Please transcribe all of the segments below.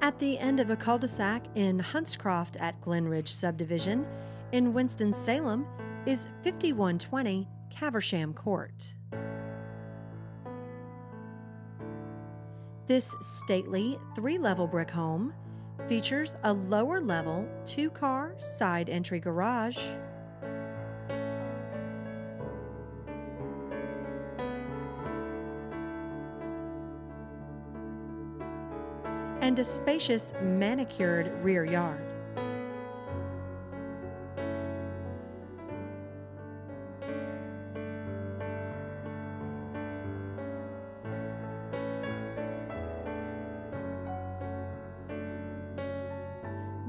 At the end of a cul-de-sac in Huntscroft at Glenridge subdivision in Winston-Salem is 5120 Caversham Court. This stately three-level brick home features a lower-level two-car side entry garage, and a spacious manicured rear yard.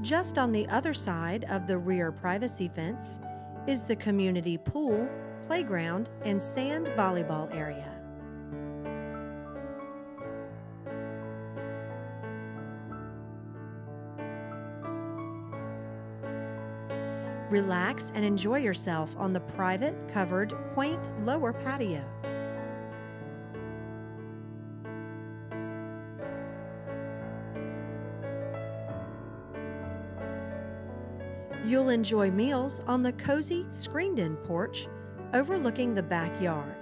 Just on the other side of the rear privacy fence is the community pool, playground, and sand volleyball area. Relax and enjoy yourself on the private, covered, quaint lower patio. You'll enjoy meals on the cozy, screened-in porch overlooking the backyard.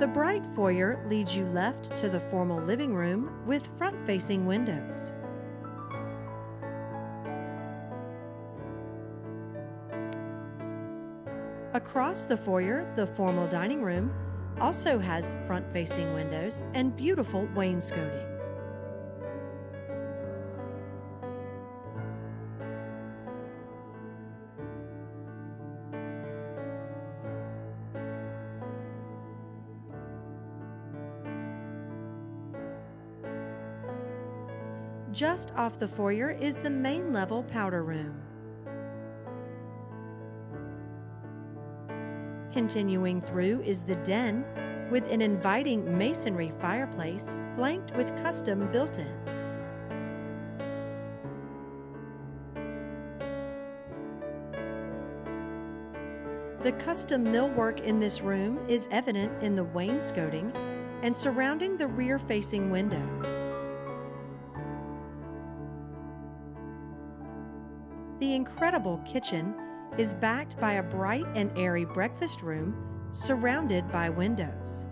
The bright foyer leads you left to the formal living room with front-facing windows. Across the foyer, the formal dining room also has front-facing windows and beautiful wainscoting. Just off the foyer is the main level powder room. Continuing through is the den with an inviting masonry fireplace flanked with custom built-ins. The custom millwork in this room is evident in the wainscoting and surrounding the rear-facing window. The incredible kitchen is backed by a bright and airy breakfast room surrounded by windows.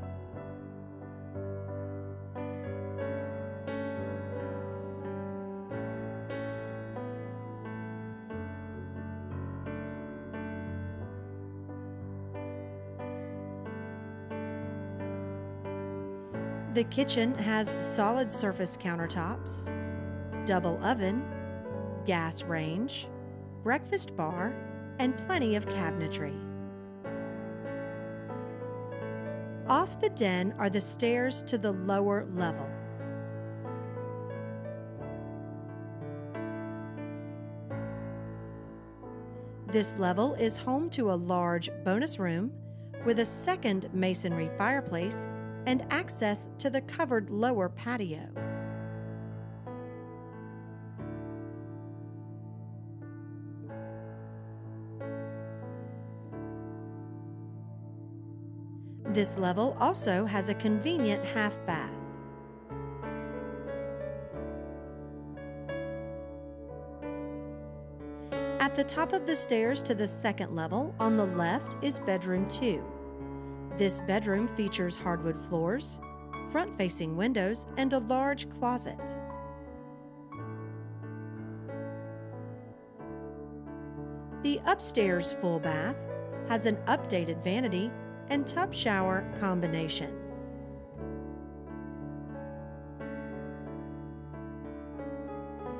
The kitchen has solid surface countertops, double oven, gas range, breakfast bar, and plenty of cabinetry. Off the den are the stairs to the lower level. This level is home to a large bonus room with a second masonry fireplace and access to the covered lower patio. This level also has a convenient half bath. At the top of the stairs to the second level on the left is bedroom 2. This bedroom features hardwood floors, front-facing windows, and a large closet. The upstairs full bath has an updated vanity and tub shower combination.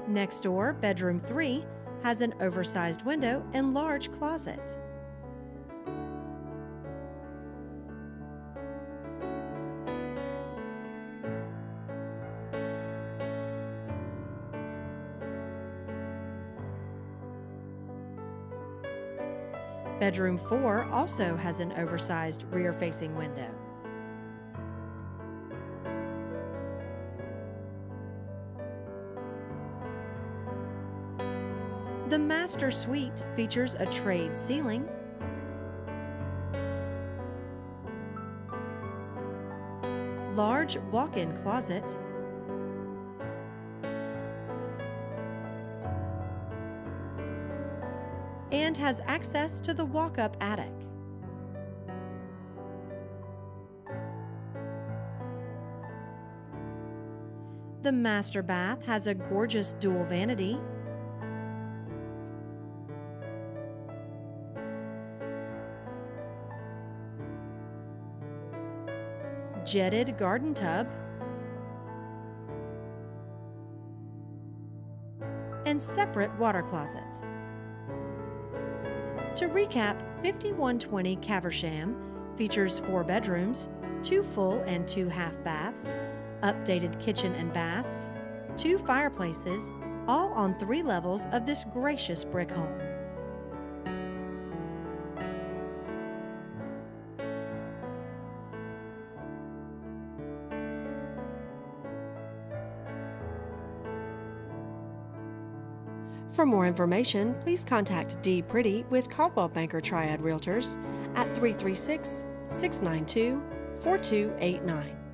Next door, bedroom 3 has an oversized window and large closet. Bedroom 4 also has an oversized rear-facing window. The master suite features a trade ceiling, large walk-in closet, and has access to the walk-up attic. The master bath has a gorgeous dual vanity, jetted garden tub, and separate water closet. To recap, 5120 Caversham features 4 bedrooms, 2 full and 2 half baths, updated kitchen and baths, 2 fireplaces, all on 3 levels of this gracious brick home. For more information, please contact Dee Priddy with Coldwell Banker Triad Realtors at 336-692-4289.